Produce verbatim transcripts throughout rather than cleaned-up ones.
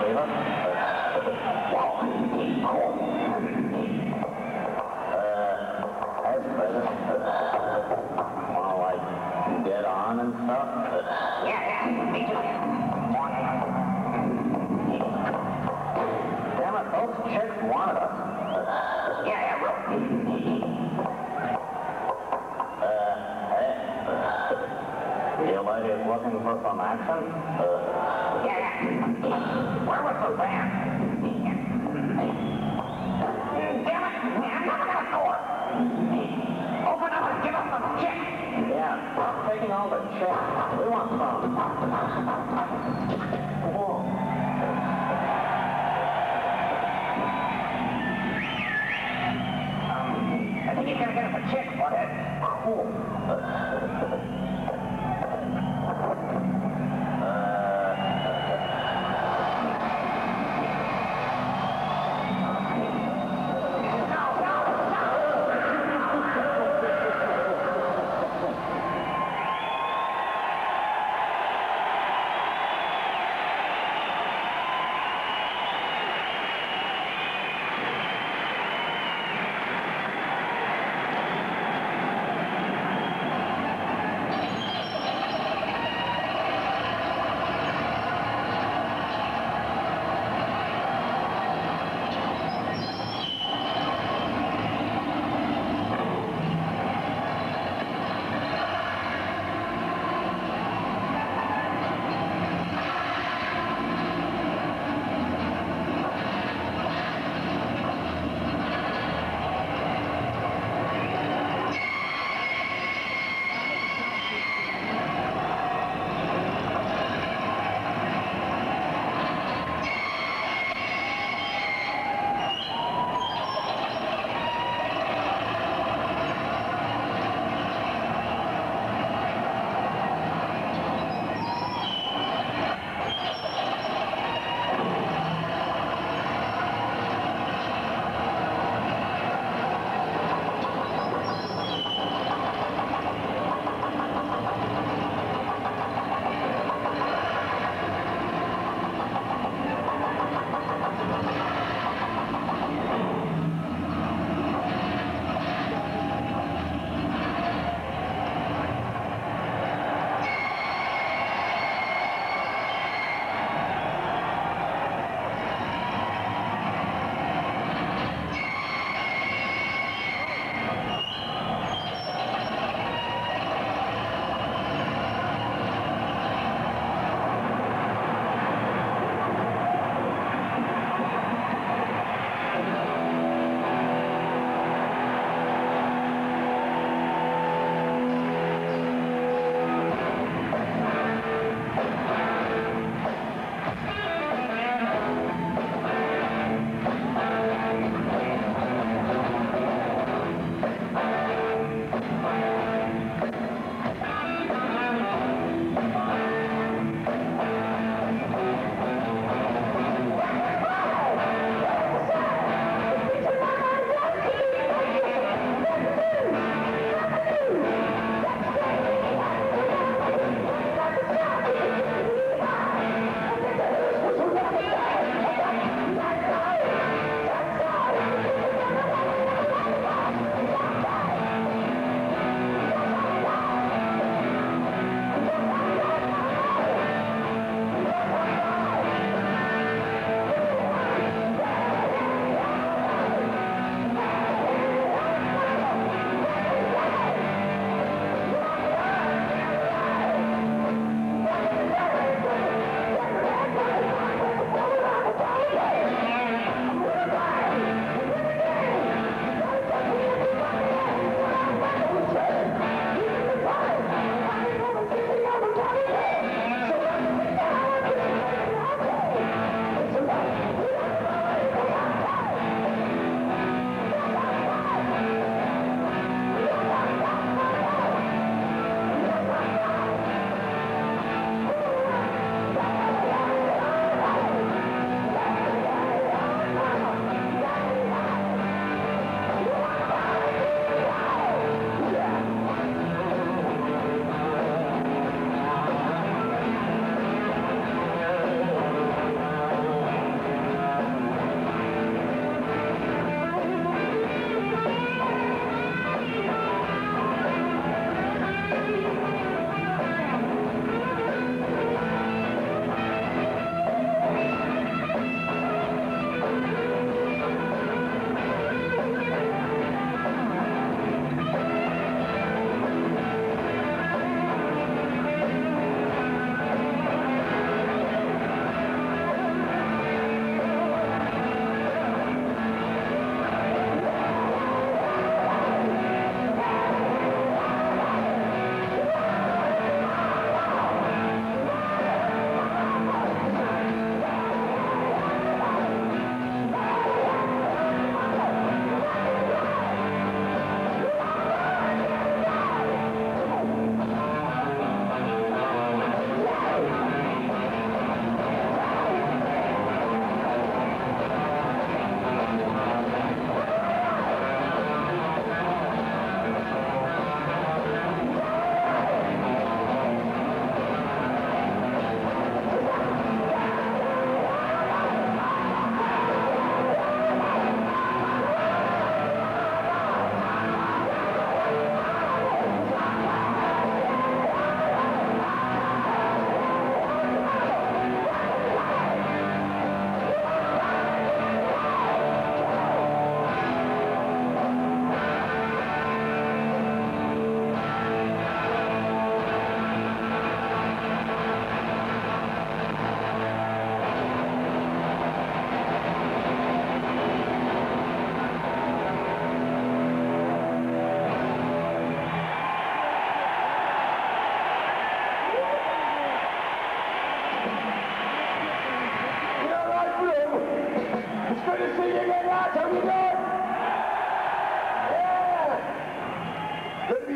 favor? Uh, as president, well, like, get on and stuff? Yeah, yeah, me too. Damn it, those chicks wanted us. Yeah, yeah, bro. Uh, hey, uh, you ladies looking for some action? Uh, Where was the van? Damn it! I'm not gonna score! Open up and give us some chicks! Yeah, stop taking all the chicks. We want some. Whoa. Um, I think he's gonna get us a chick, butthead. Cool.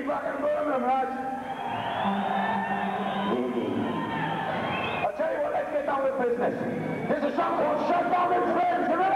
fucking movement, Hutch. I'll tell you what, let's get down with business. This is something called Shut Down in Flames, you ready?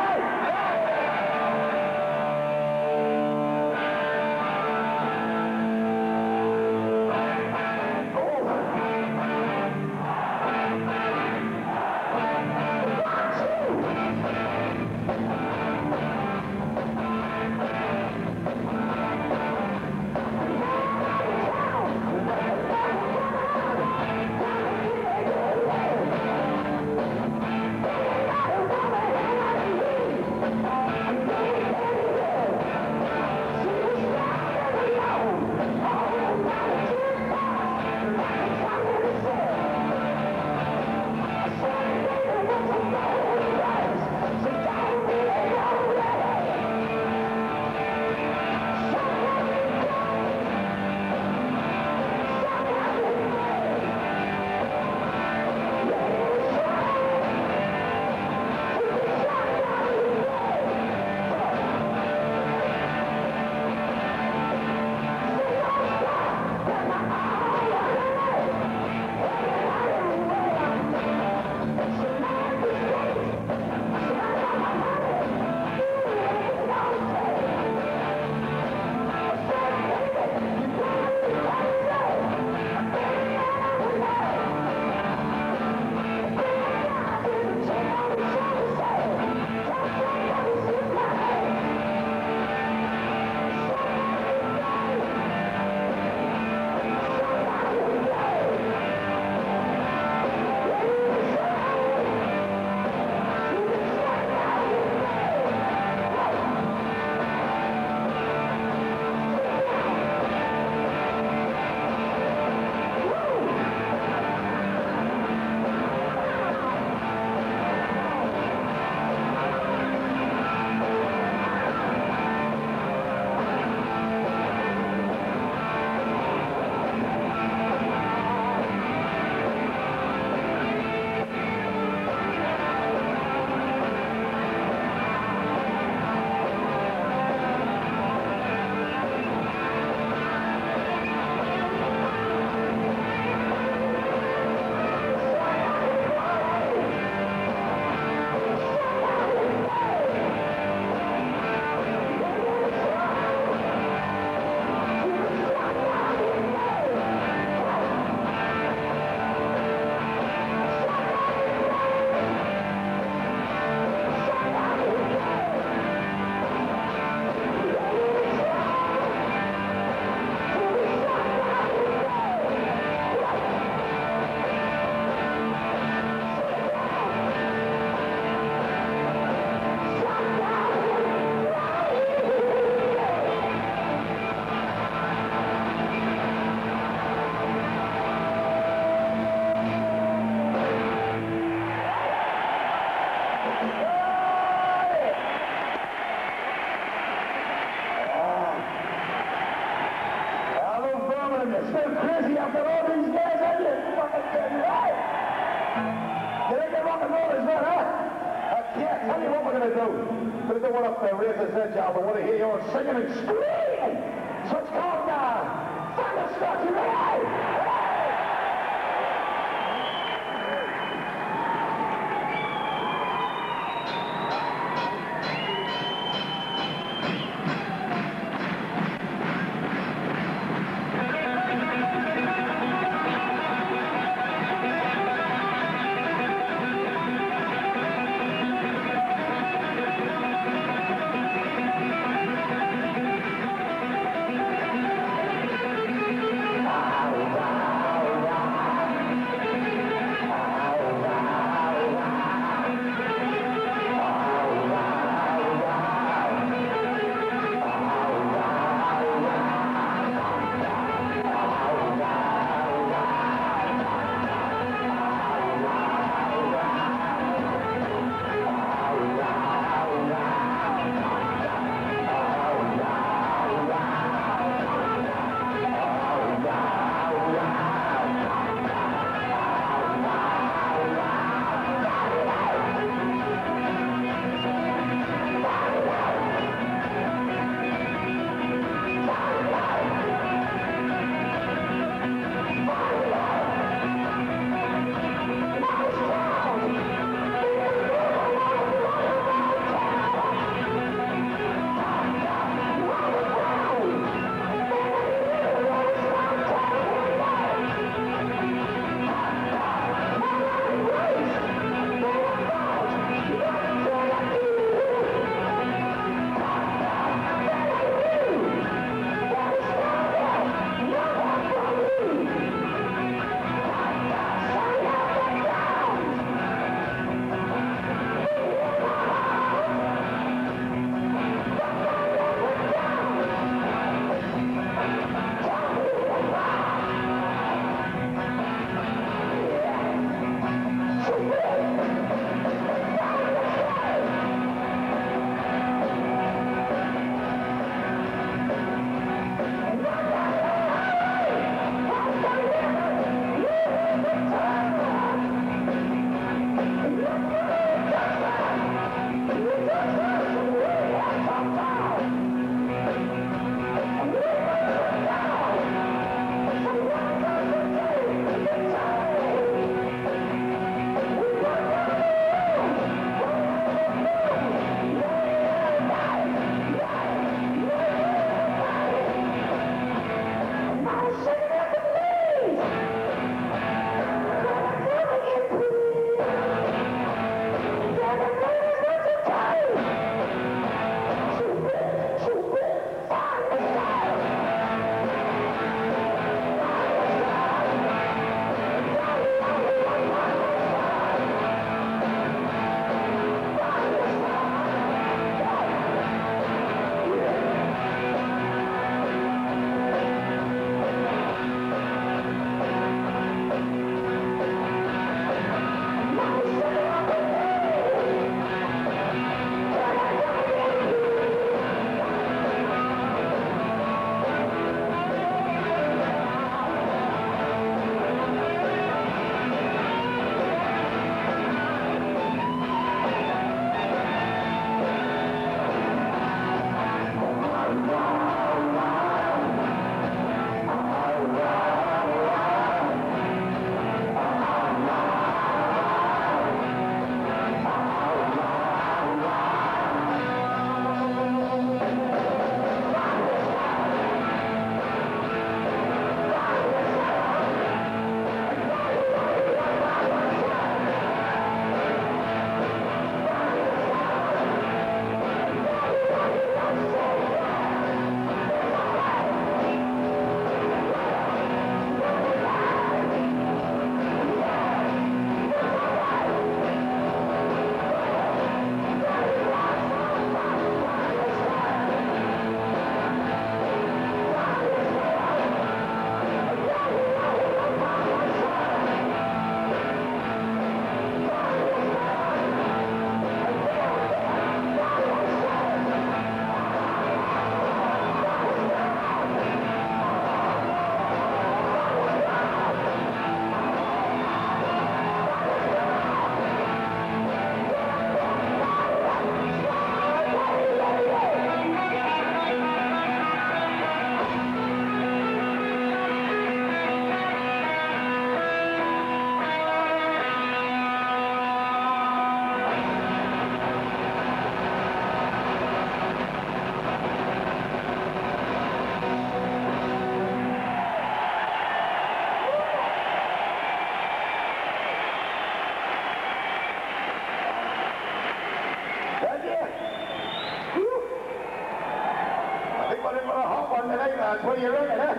That's where you're looking, huh?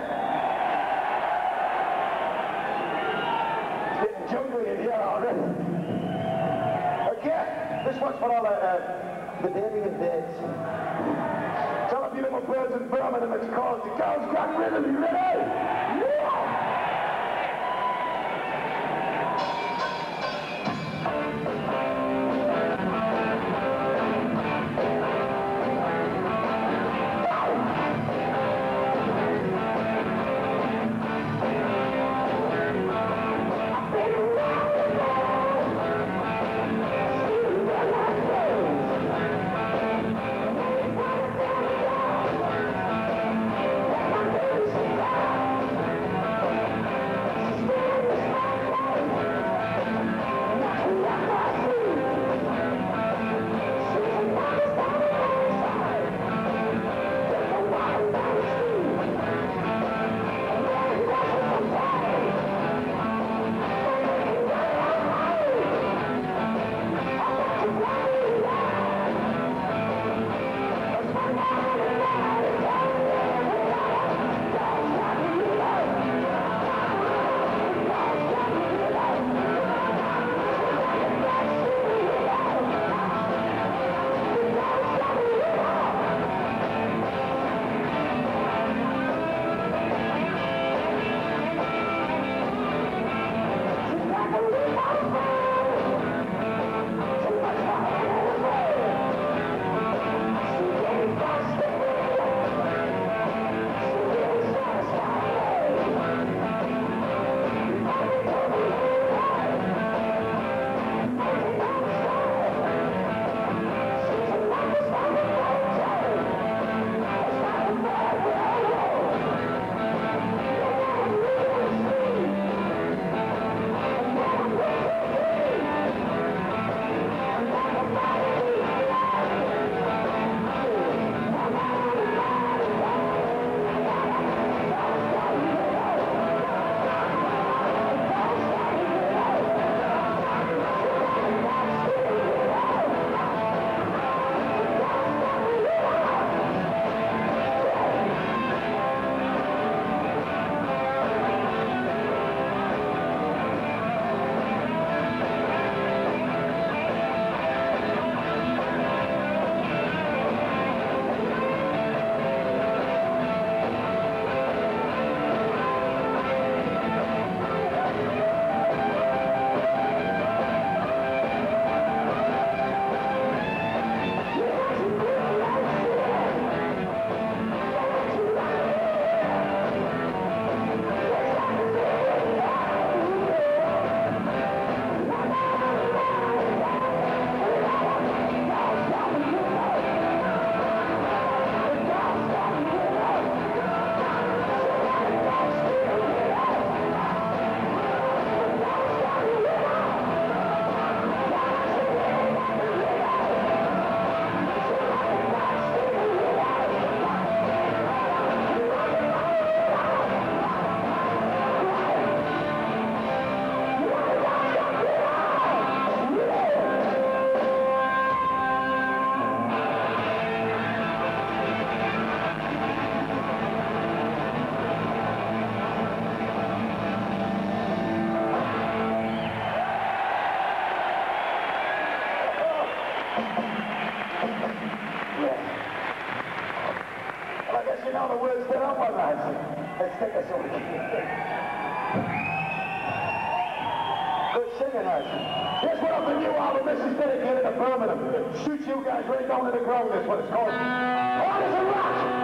It's getting jungly in here already. Again, this one's for all the, uh, the dead and dead. Some of you little birds in Birmingham, it's called the Girls Got Rhythm. You ready? Yeah! Shoot you guys right down to the ground, that's what it's called. Hard as a rock!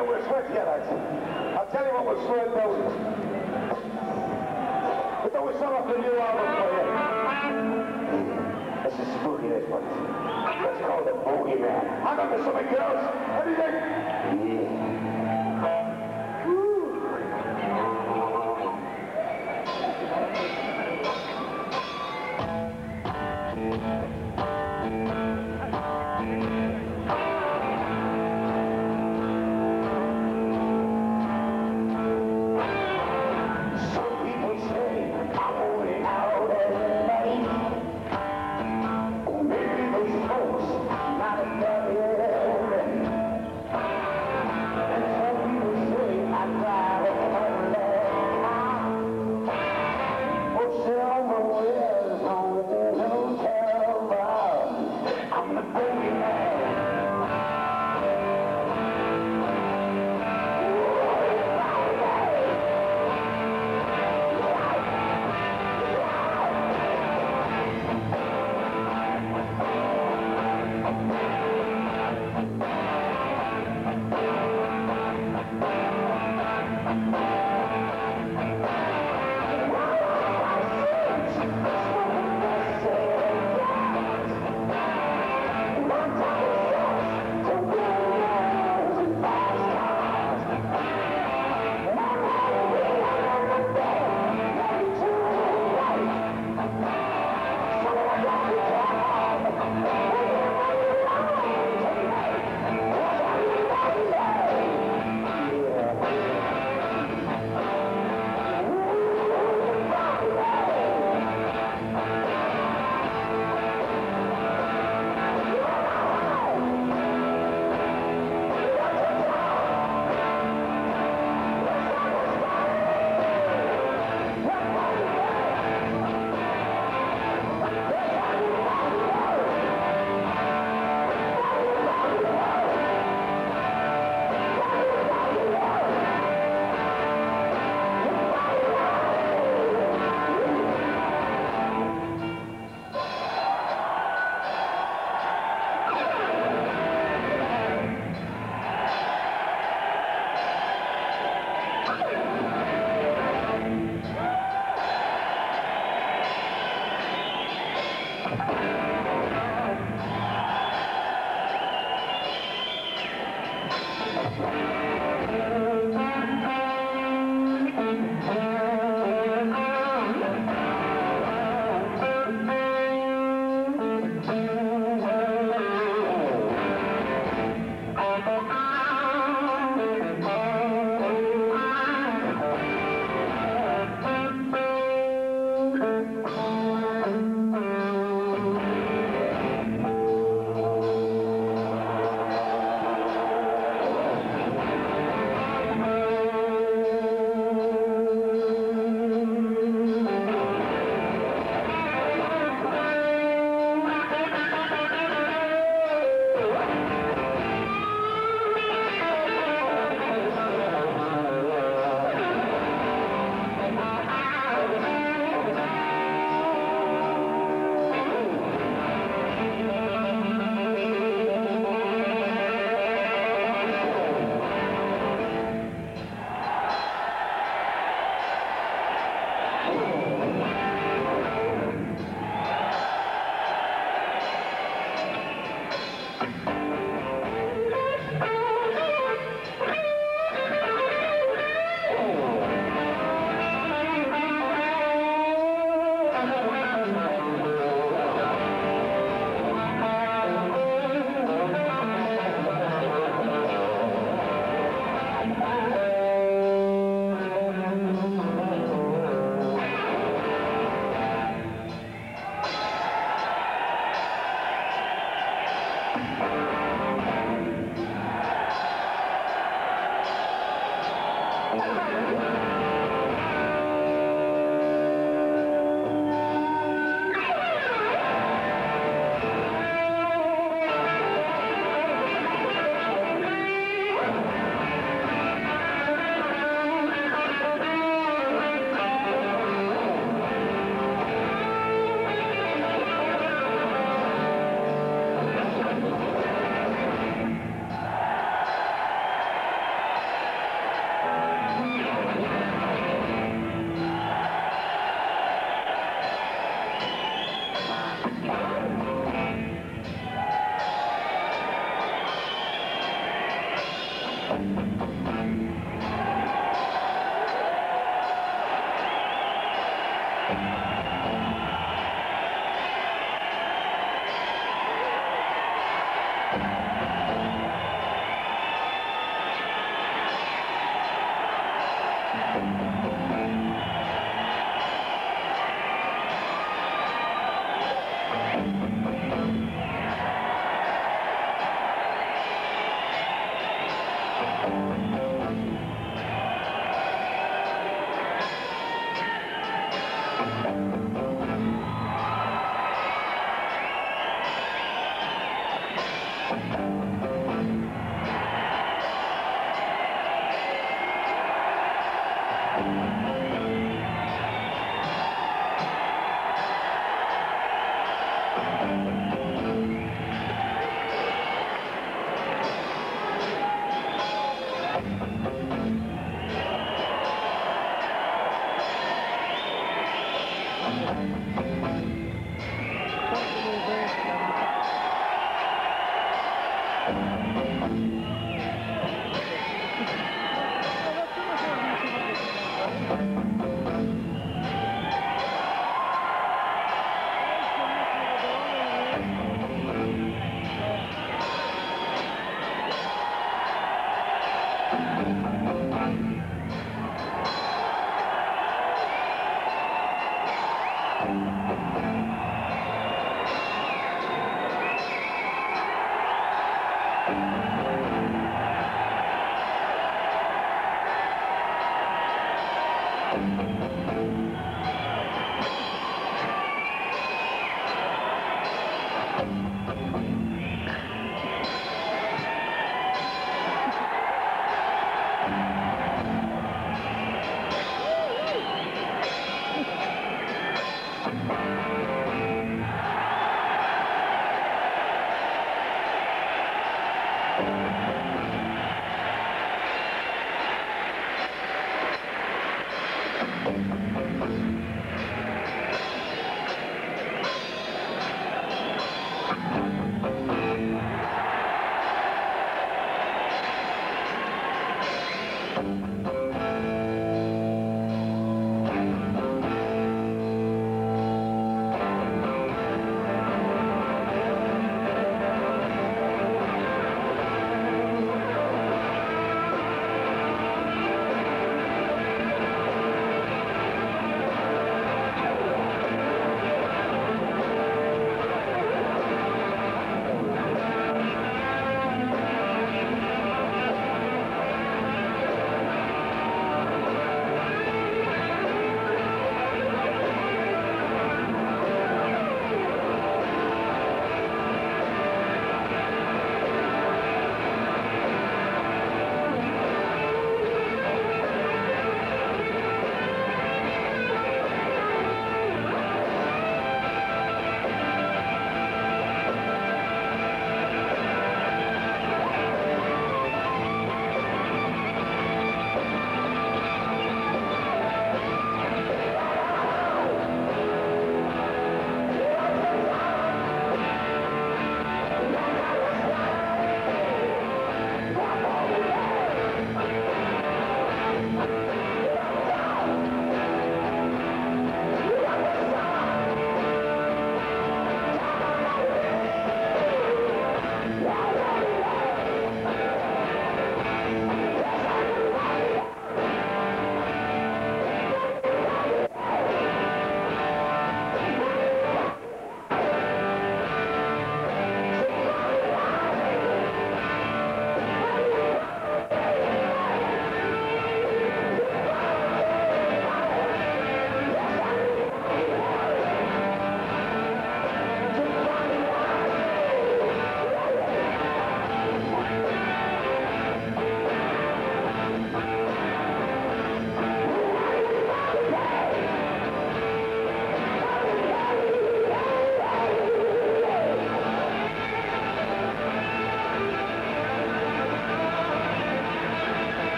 it will sweat headaches. I'll tell you what will slow it down. But that was some of the new album for you. This is spooky, this one. Let's call it Bogeyman. I got this something else. What do you think? Yeah. Woo.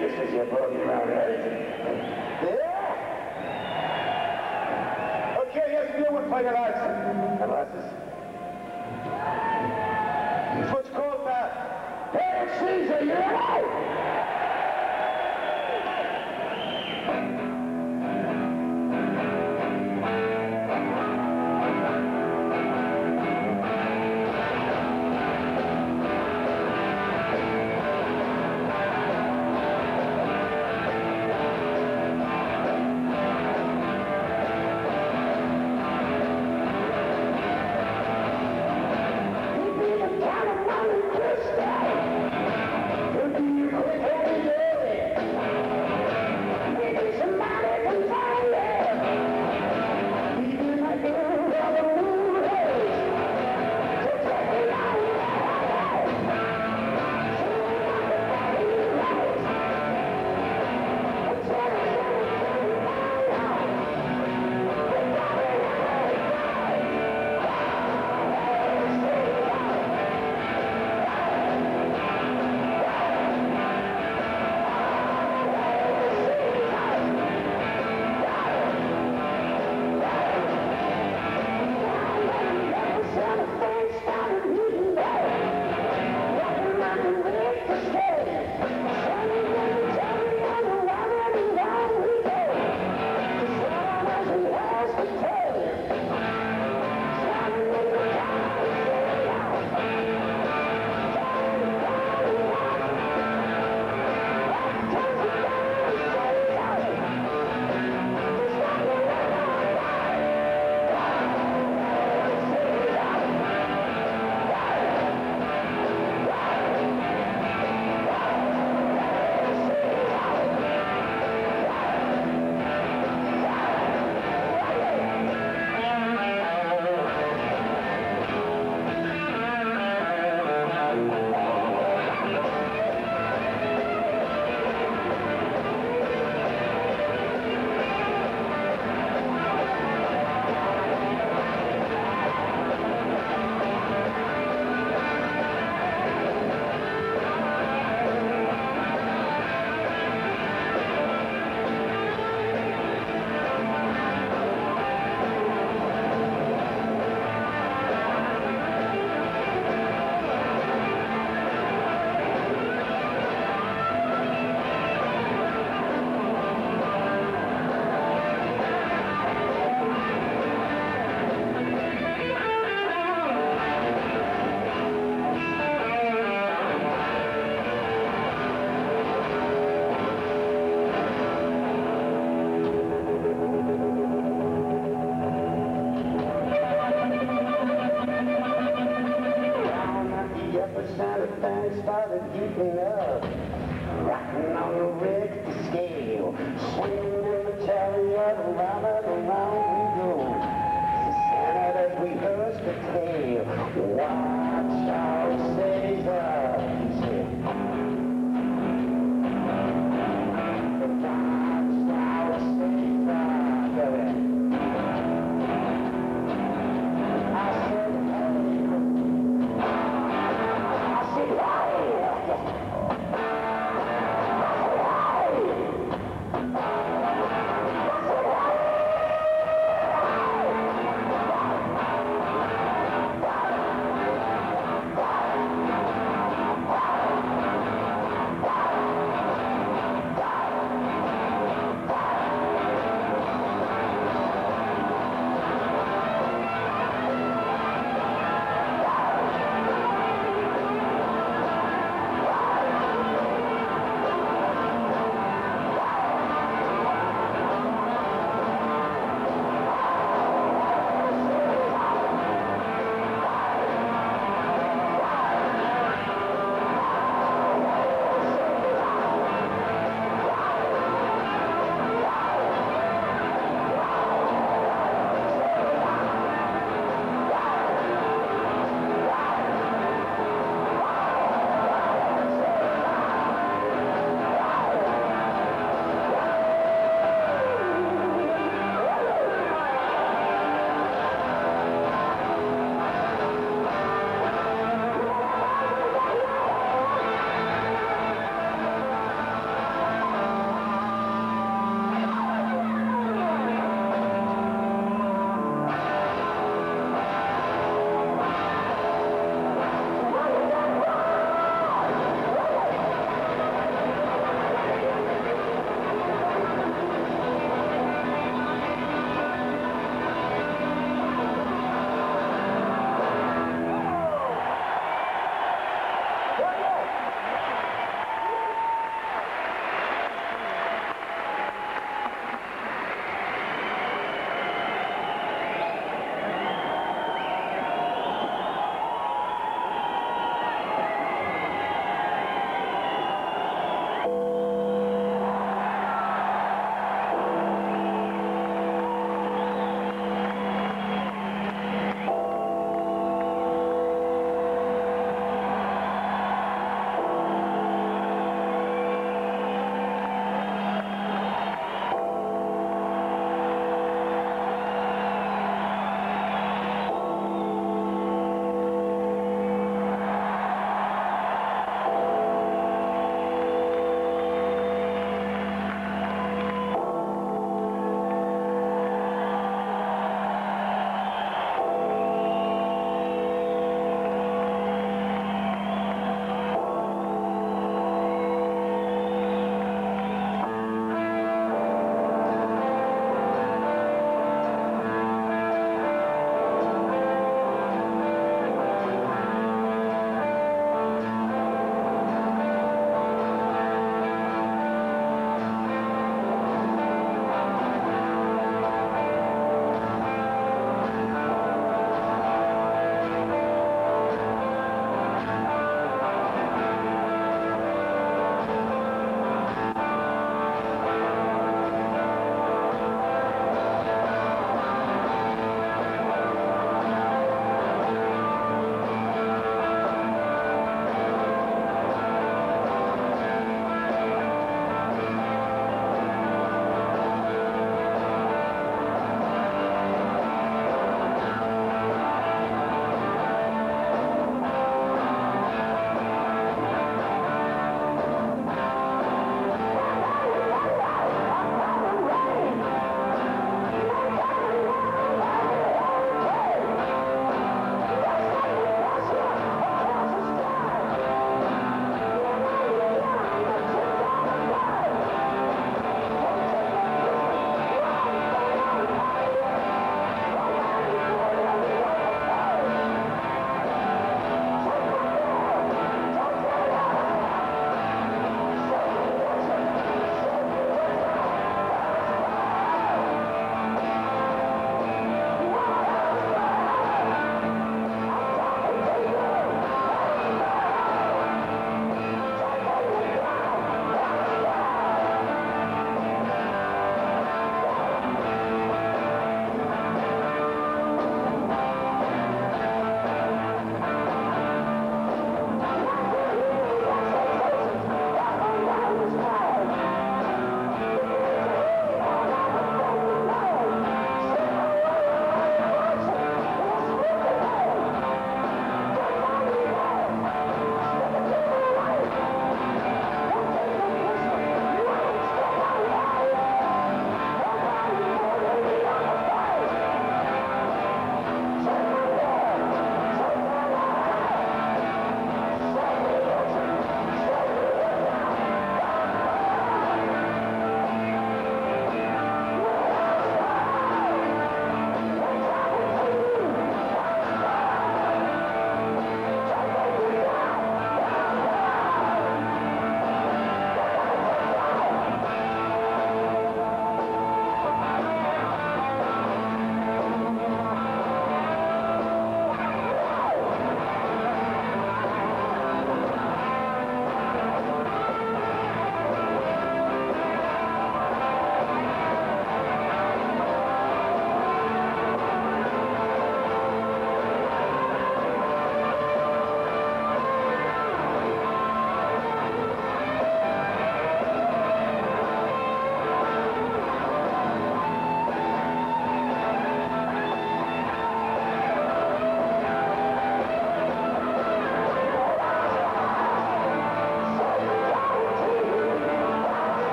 This is your program, right? Yeah! Сергей вот появляется. Появляется. It's called the Eric Caesar, you know? Wow!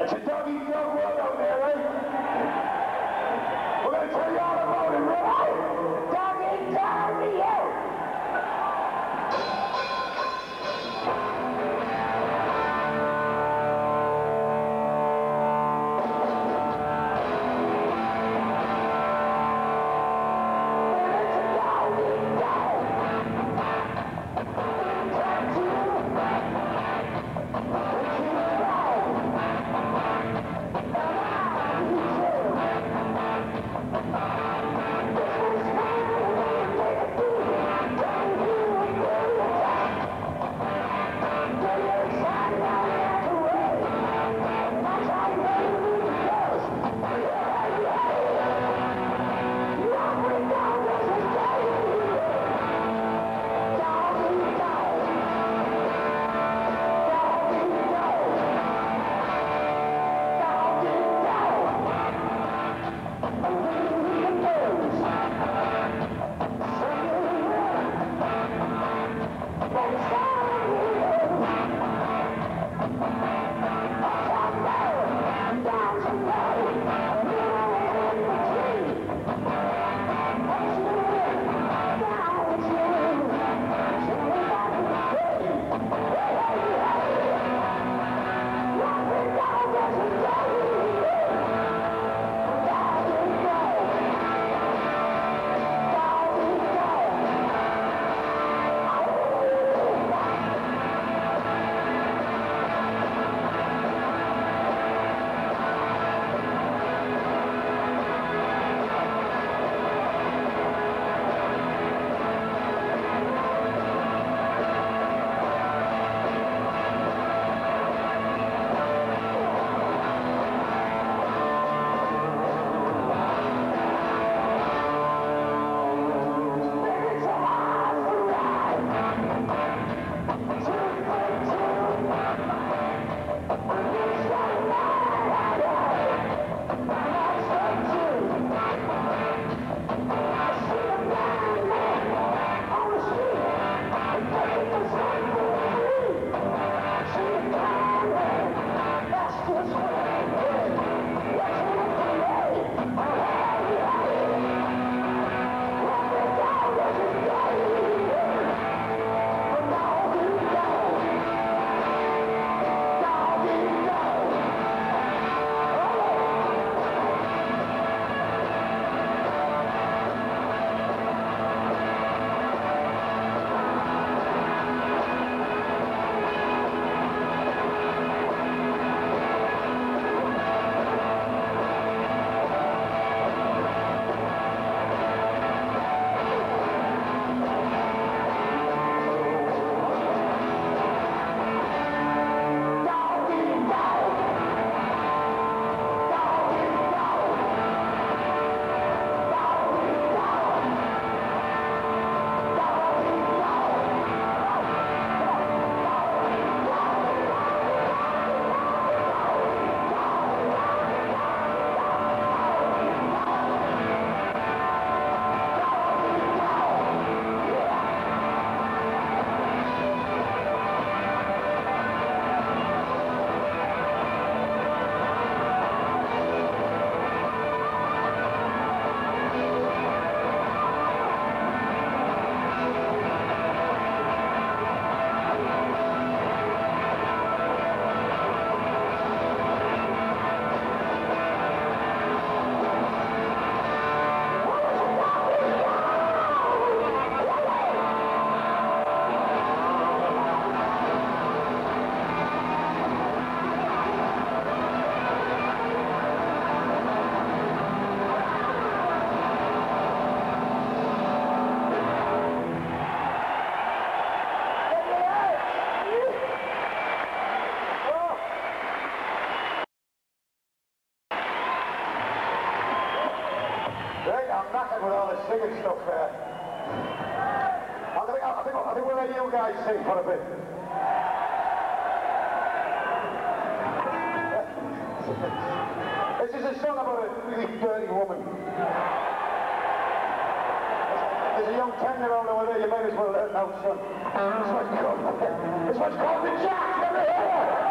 It's a doggy dog world out there, right? We're going to tell y'all about it, right? Doggy doggy out! With all this singing stuff there. I think, I think, I think we'll let you guys sing for a bit. This is a song about a really dirty woman. There's a young ten-year-old over there, you might as well let him out, son. This one's called, this one's called The Jack, over here!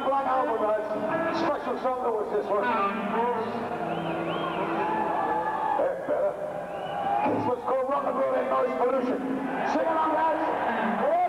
my Black Album has. Special solo was this one. That's better. This was called Rock and Roll and Noise Pollution. Sing along, lads. Go on.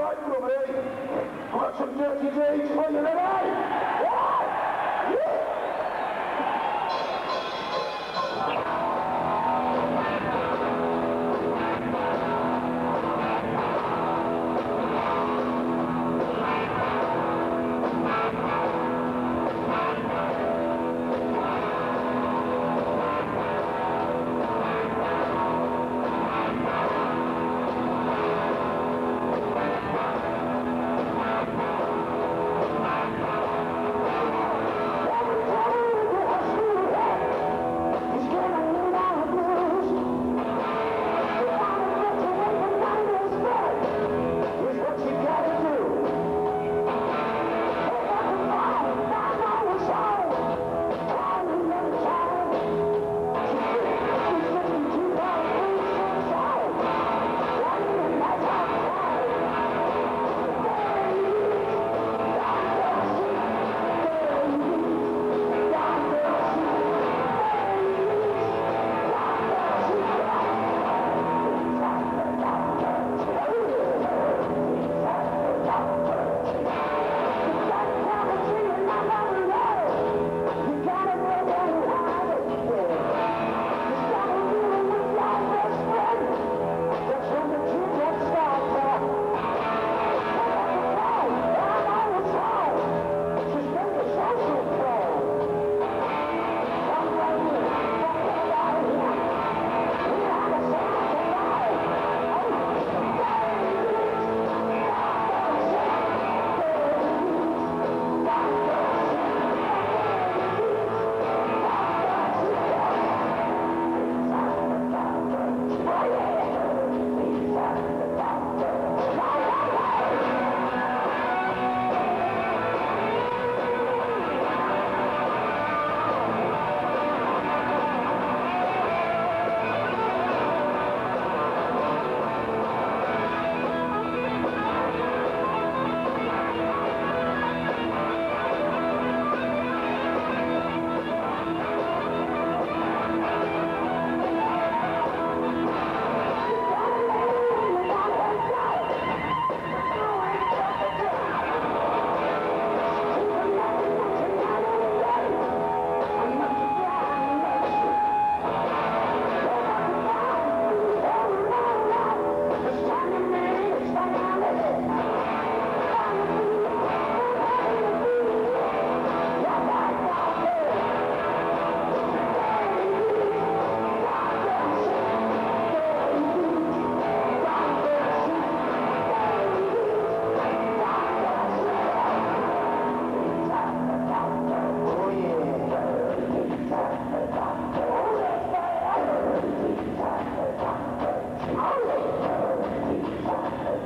Right I've got some dirty deeds for you tonight.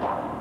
Come